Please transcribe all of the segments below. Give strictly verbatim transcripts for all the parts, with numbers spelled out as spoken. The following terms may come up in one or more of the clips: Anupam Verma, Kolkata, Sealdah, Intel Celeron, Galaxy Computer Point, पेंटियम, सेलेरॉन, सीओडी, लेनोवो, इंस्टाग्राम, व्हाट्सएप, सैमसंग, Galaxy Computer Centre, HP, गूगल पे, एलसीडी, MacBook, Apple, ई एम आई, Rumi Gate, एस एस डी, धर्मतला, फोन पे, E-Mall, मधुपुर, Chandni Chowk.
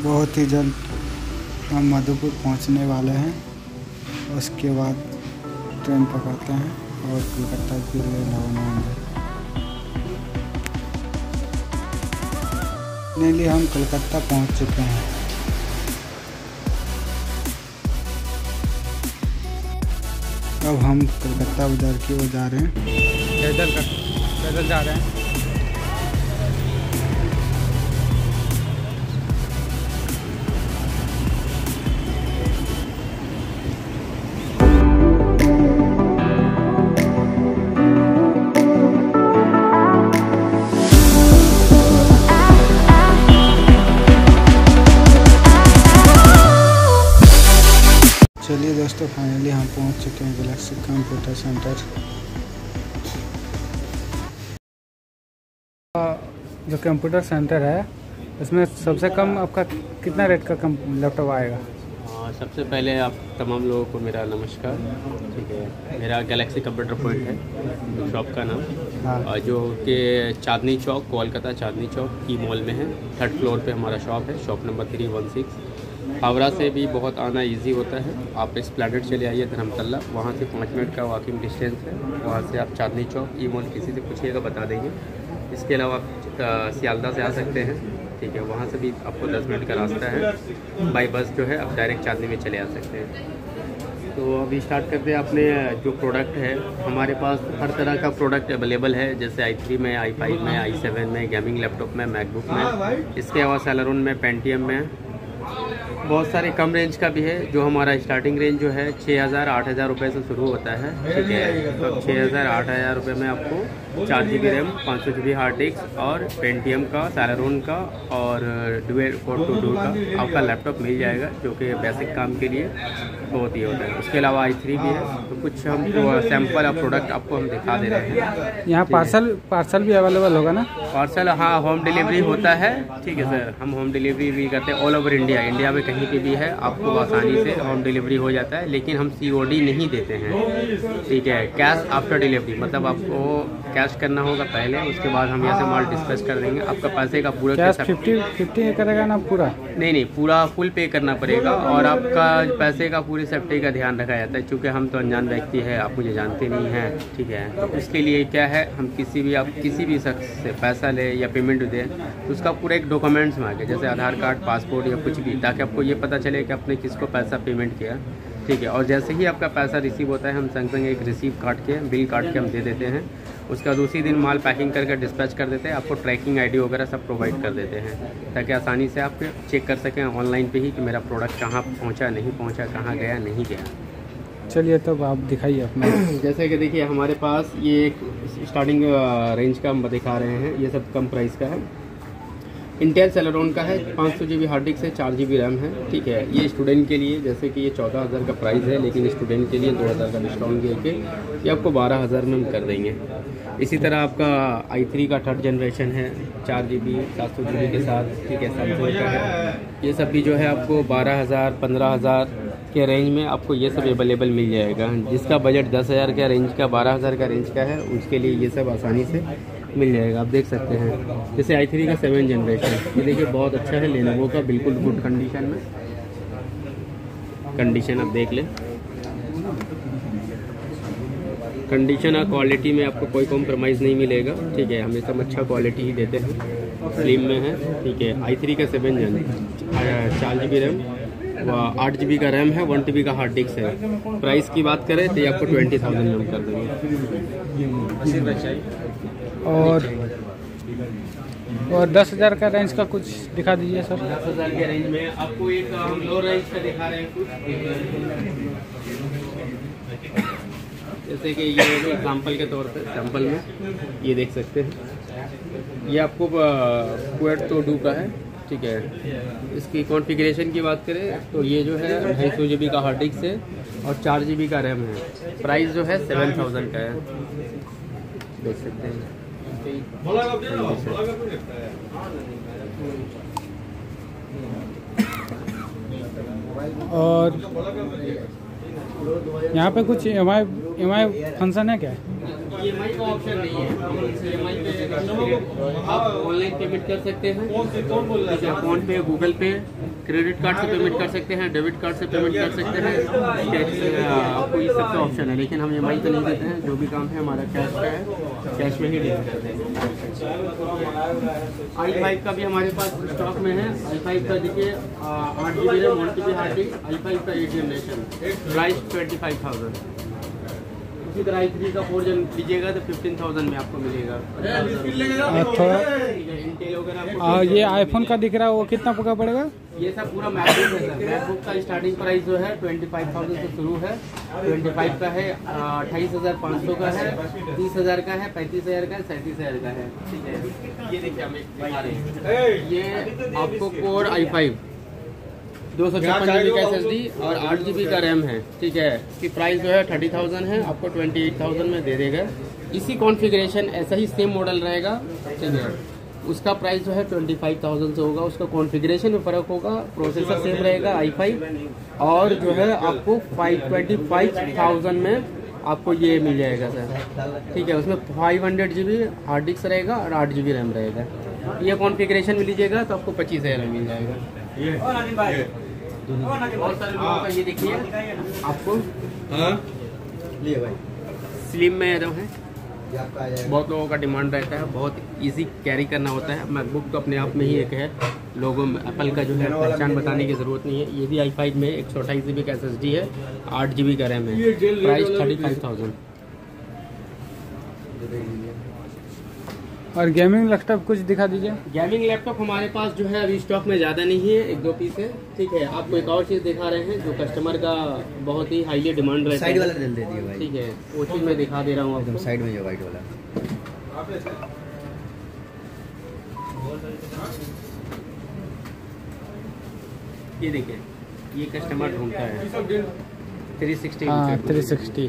बहुत ही जल्द हम मधुपुर पहुंचने वाले हैं, उसके बाद ट्रेन पकड़ते हैं और कोलकाता के लिए रवाना होंगे। फाइनली हम कोलकाता पहुंच चुके हैं। अब हम कोलकाता बाजार की ओर जा रहे हैं, पैदल पैदल जा रहे हैं। चलिए दोस्तों, फाइनली हम पहुंच चुके हैं गैलेक्सी कंप्यूटर सेंटर, जो कंप्यूटर सेंटर है। इसमें सबसे कम आपका कितना रेट का लैपटॉप आएगा? आ, सबसे पहले आप तमाम लोगों को मेरा नमस्कार। ठीक है, मेरा गैलेक्सी कंप्यूटर पॉइंट है शॉप का नाम, हाँ। जो कि चांदनी चौक, कोलकाता चांदनी चौक ई मॉल में है। थर्ड फ्लोर पे हमारा शॉप है, shop number three one six. Howrah से भी बहुत आना इजी होता है। आप इस प्लानट चले आइए धर्मतला, वहाँ से पाँच मिनट का वॉकिंग डिस्टेंस है। वहाँ से आप चांदनी चौक ई मॉल किसी से पूछिएगा बता देंगे। इसके अलावा आप सियालदा से आ सकते हैं, ठीक है, वहाँ से भी आपको दस मिनट का रास्ता है। बाई बस जो है आप डायरेक्ट चांदनी में चले आ सकते हैं। तो अभी स्टार्ट करते हैं अपने जो प्रोडक्ट है। हमारे पास हर तरह का प्रोडक्ट अवेलेबल है, जैसे आई थ्री में, आई फाइव में, आई सेवन में, गेमिंग लैपटॉप में, मैकबुक में, इसके अलावा सेलरॉन में, पेंटियम में, बहुत सारे कम रेंज का भी है। जो हमारा स्टार्टिंग रेंज जो है छः हज़ार आठ हज़ार रुपये से शुरू होता है, ठीक है। तो छः हज़ार आठ हज़ार रुपये में आपको चार जी बी रैम, पाँच सौ जी बी हार्ड डिस्क और पेंटियम का, सेलेरॉन का और डुएल कोर टू डुएल का आपका लैपटॉप मिल जाएगा, जो कि बेसिक काम के लिए बहुत ही होता है। उसके अलावा आई थ्री भी है। तो कुछ हम सैम्पल और प्रोडक्ट आपको हम दिखा दे रहे हैं। यहाँ पार्सल पार्सल भी अवेलेबल होगा ना? पार्सल, हाँ, होम डिलीवरी होता है, ठीक है सर। हम होम डिलीवरी भी करते हैं ऑल ओवर इंडिया। इंडिया में कहीं पे भी है, आपको आसानी से होम डिलीवरी हो जाता है। लेकिन हम सीओडी नहीं देते हैं, ठीक है, कैश आफ्टर डिलीवरी। मतलब आपको कैश करना होगा पहले, उसके बाद हम यहाँ से माल डिस्पैच कर देंगे। आपका पैसे का पूरा कैश पचास पचास करेगा ना? पूरा नहीं नहीं पूरा फुल पे करना पड़ेगा। और आपका पैसे का पूरी सेफ्टी का ध्यान रखा जाता है, चूँकि हम तो अनजान व्यक्ति है, आप मुझे जानते नहीं हैं, ठीक है। तो उसके लिए क्या है, हम किसी भी आप किसी भी शख्स से पैसा ले या पेमेंट दें तो उसका पूरा एक डॉक्यूमेंट्स मांगे, जैसे आधार कार्ड, पासपोर्ट या कुछ भी, ताकि आपको ये पता चले कि आपने किसको पैसा पेमेंट किया, ठीक है। और जैसे ही आपका पैसा रिसीव होता है, हम संग संग एक रिसीव काट के, बिल काट के हम दे देते हैं। उसका दूसरी दिन माल पैकिंग करके डिस्पैच कर देते हैं। आपको ट्रैकिंग आईडी वगैरह सब प्रोवाइड कर देते हैं, ताकि आसानी से आप चेक कर सकें ऑनलाइन पे ही कि मेरा प्रोडक्ट कहाँ पहुँचा, नहीं पहुँचा, कहाँ गया, नहीं गया। चलिए तब आप दिखाइए अपना। जैसे कि देखिए, हमारे पास ये एक स्टार्टिंग रेंज का हम दिखा रहे हैं, ये सब कम प्राइस का है। इंटेल सेलेरॉन का है, पाँच सौ जी बी हार्ड डिस्क है, चार जी बी रैम है, ठीक है। ये स्टूडेंट के लिए, जैसे कि ये चौदह हज़ार का प्राइस है, लेकिन स्टूडेंट के लिए दो हज़ार का डिस्काउंट करके ये आपको बारह हज़ार में हम कर देंगे। इसी तरह आपका आई थ्री का थर्ड जनरेशन है, चार जी बी सात सौ जी बी के साथ, ठीक है, सैमसंग का है। ये सब भी जो है आपको बारह हज़ार पंद्रह हज़ार के रेंज में आपको ये सब अवेलेबल मिल जाएगा। जिसका बजट दस हज़ार का रेंज का, बारह हज़ार का रेंज का है, उसके लिए ये सब आसानी से मिल जाएगा। आप देख सकते हैं, जैसे आई थ्री का सेवन जनरेशन, ये देखिए बहुत अच्छा है, लेनोवो का, बिल्कुल गुड कंडीशन में। कंडीशन आप देख लें, कंडीशन और क्वालिटी में आपको कोई कॉम्प्रोमाइज़ नहीं मिलेगा, ठीक है। हम ये सब अच्छा क्वालिटी ही देते हैं, स्लिम में है, ठीक है। आई थ्री का सेवन जनरेशन, चार जी बी रैम, आठ जी बी का रैम है, वन टी बी का हार्ड डिस्क है। प्राइस की बात करें तो ये आपको ट्वेंटी थाउजेंड में कर देंगे। और और दस हज़ार का रेंज का कुछ दिखा दीजिए सर। दस हज़ार के रेंज में आपको एक हम लो रेंज का दिखा रहे हैं कुछ, जैसे कि ये एग्जाम्पल के तौर पर सैम्पल में ये देख सकते हैं। ये आपको क्वेट तो डू का है, ठीक है। इसकी कॉन्फ़िगरेशन की बात करें तो ये जो है ढाई सौ जी बी का हार्ड डिस्क है और चार जी बी का रैम है। प्राइस जो है सेवन थाउजेंड का है, देख सकते हैं। और यहाँ पे कुछ M I M I function है क्या? ई एम आई का ऑप्शन नहीं है। ई एम आई पे आप ऑनलाइन पेमेंट कर सकते हैं, फोन पे, गूगल पे, क्रेडिट कार्ड से पेमेंट कर सकते हैं, डेबिट कार्ड से पेमेंट कर सकते हैं, कैश आपको ये सबका ऑप्शन है। लेकिन हम ई एम आई तो नहीं देते हैं, जो भी काम है हमारा कैश का है, कैश में ही डील करते हैं। आई फाइव का भी हमारे पास स्टॉक में है। आई फाइव का देखिए आठ G B RAM one T B hard disk, I five का eight generation, price twenty five thousand. इसी तरह आई थ्री का फोर जन लीजिएगा तो फिफ्टीन थाउजेंड में आपको मिलेगा। थोड़ा ये आईफोन का दिख रहा है, वो कितना पका पड़ेगा? ये सब पूरा मैकबुक है सर। मैकबुक का स्टार्टिंग प्राइस जो है ट्वेंटी फाइव थाउजेंड से शुरू है। ट्वेंटी फाइव का है, अट्ठाईस हज़ार पाँच सौ का है, तीस हज़ार का है, पैंतीस हज़ार का है, सैंतीस हज़ार का है। ठीक है, ये देखिए हम दिखा रहे हैं, ये आपको कोर आई फाइव दो सौ छप्पन जी बी का एस एस डी और आठ जी बी का रैम है। ठीक है, इसकी प्राइस जो है थर्टी थाउजेंड है, आपको ट्वेंटी एट थाउजेंड में दे देगा। इसी कॉन्फ़िगरेशन ऐसा ही सेम मॉडल रहेगा। ठीक है, उसका प्राइस जो है ट्वेंटी फाइव थाउजेंड से होगा। उसका कॉन्फ़िगरेशन में फ़र्क होगा, प्रोसेसर सेम रहेगा आई फाइव, और जो है आपको फाइव ट्वेंटी फाइव थाउजेंड में आपको ये मिल जाएगा सर। ठीक है, उसमें five hundred G B hard disk रहेगा और आठ जी बी रैम रहेगा। ये कॉन्फ़िगरेशन में लीजिएगा तो आपको पच्चीस हज़ार में मिल जाएगा। ये, ये, और सर का ये देखिए आपको लिए भाई स्लिम में जो है, बहुत लोगों का डिमांड रहता है, बहुत इजी कैरी करना होता है। मैकबुक तो अपने आप में ही एक है, लोगों में एप्पल का जो है पहचान बताने की ज़रूरत नहीं है। ये भी आई फाइव में एक सौ अट्ठाईस जी बी का एस एस डी है, आठ जी बी का रैम है, प्राइस थर्टी फाइव थाउजेंड। और गेमिंग लैपटॉप कुछ दिखा दीजिए। गेमिंग लैपटॉप हमारे पास जो है अभी स्टॉक में ज़्यादा नहीं है, एक दो पीस है। ठीक है, आपको एक और चीज़ दिखा रहे हैं जो कस्टमर का बहुत ही हाईली डिमांड रहता है। साइड वाला दे दिए भाई। ठीक है, वो चीज़ मैं दिखा दे रहा हूँ आपको, साइड में जो वाइट वाला, ये देखिए, ये कस्टमर ढूंढता है थ्री सिक्सटी थ्री सिक्सटी।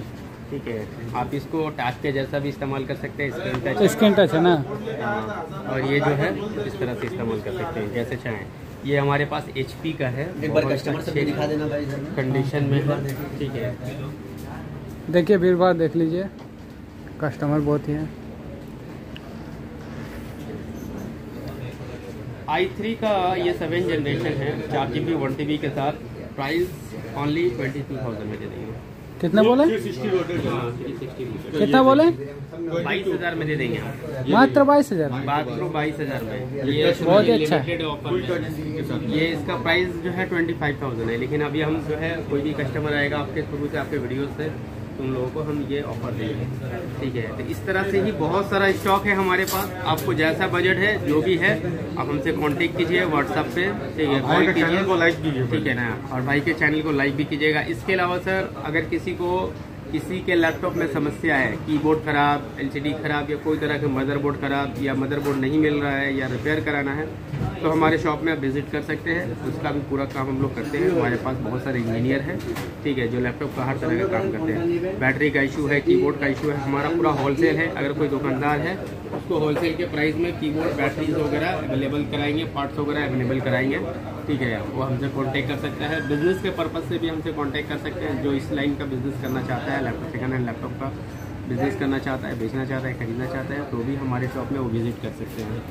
ठीक है, आप इसको टच के जैसा भी इस्तेमाल कर सकते हैं, स्क्रीन टच स्क्रीन टच है ना, और ये जो है इस तरह से इस्तेमाल कर सकते हैं जैसे चाहें। ये हमारे पास एच पी का है, एक बार कस्टमर से दिखा देना भाई, कंडीशन में है। ठीक है, देखिए फिर बार देख लीजिए, कस्टमर बहुत ही है। आई थ्री का ये सेवन जनरेशन है, चार G B one T B के साथ, price only twenty two thousand में दे देंगे। कितना बोले? कितना बोले? बाईस हज़ार में दे देंगे, मात्र बाईस हज़ार मात्र बाईस हज़ार में। ये बहुत ही अच्छा है। ये इसका प्राइस जो है ट्वेंटी फाइव थाउजेंड है, लेकिन अभी हम जो है कोई भी कस्टमर आएगा आपके थ्रू से, आपके वीडियो से, तुम लोगों को हम ये ऑफर देंगे। ठीक है, तो इस तरह से ही बहुत सारा स्टॉक है हमारे पास। आपको जैसा बजट है, जो भी है, आप हमसे कांटेक्ट कीजिए व्हाट्सएप पे। ठीक है, भाई के चैनल को लाइक कीजिए। ठीक है ना, और भाई के चैनल को लाइक भी कीजिएगा। इसके अलावा सर, अगर किसी को किसी के लैपटॉप में समस्या है, कीबोर्ड खराब, एलसीडी खराब, या कोई तरह के मदरबोर्ड खराब, या मदरबोर्ड नहीं मिल रहा है, या रिपेयर कराना है, तो हमारे शॉप में आप विजिट कर सकते हैं। उसका भी पूरा काम हम लोग करते हैं। हमारे पास बहुत सारे इंजीनियर हैं, ठीक है, जो लैपटॉप का हर तरह का काम करते हैं। बैटरी का इशू है, कीबोर्ड का इशू है, हमारा पूरा होलसेल है। अगर कोई दुकानदार है, उसको होलसेल के प्राइस में कीबोर्ड, बैटरीज वगैरह अवेलेबल कराएंगे, पार्ट्स वगैरह अवेलेबल कराएंगे। ठीक है, वो हमसे कांटेक्ट कर सकता है। बिज़नेस के पर्पज़ से भी हमसे कांटेक्ट कर सकते हैं। जो इस लाइन का बिज़नेस करना चाहता है, लैपटॉप सेकंड हैंड लैपटॉप का बिज़नेस करना चाहता है, बेचना चाहता है, खरीदना चाहता है, तो भी हमारे शॉप में वो विजिट कर सकते हैं।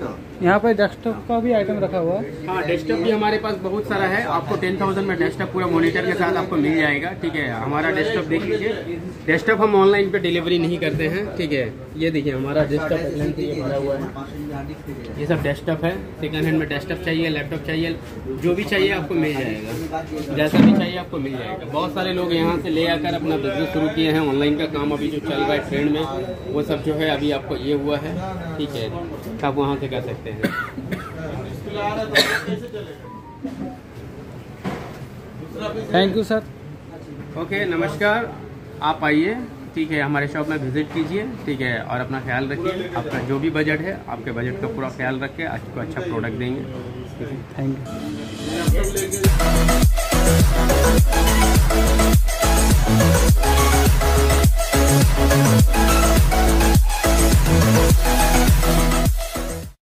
तो यहाँ पर डेस्कटॉप का भी आइटम रखा हुआ है। हाँ, डेस्कटॉप भी हमारे पास बहुत सारा है। आपको टेन थाउजेंड में डेस्कटॉप पूरा मॉनिटर के साथ आपको मिल जाएगा। ठीक है, हमारा डेस्कटॉप देख लीजिए। डेस्कटॉप हम ऑनलाइन पे डिलीवरी नहीं करते हैं। ठीक है, ये देखिए हमारा डेस्कटॉप भरा हुआ है। ये सब डेस्कटॉप है। सेकेंड हैंड में डेस्कटॉप चाहिए, लैपटॉप चाहिए, जो भी चाहिए आपको मिल जाएगा, जैसा भी चाहिए आपको मिल जाएगा। बहुत सारे लोग यहाँ से ले आकर अपना बिजनेस शुरू किए हैं। ऑनलाइन का काम अभी जो चल रहा है ट्रेंड में, वो सब जो है अभी आपको ये हुआ है। ठीक है, आप वहाँ से कर सकते हैं। Thank you sir. ओके, नमस्कार। आप आइए, ठीक है, हमारे शॉप में विजिट कीजिए। ठीक है, और अपना ख्याल रखिए। आपका जो भी बजट है, आपके बजट का पूरा ख्याल रख के आपको अच्छा प्रोडक्ट देंगे। Thank you.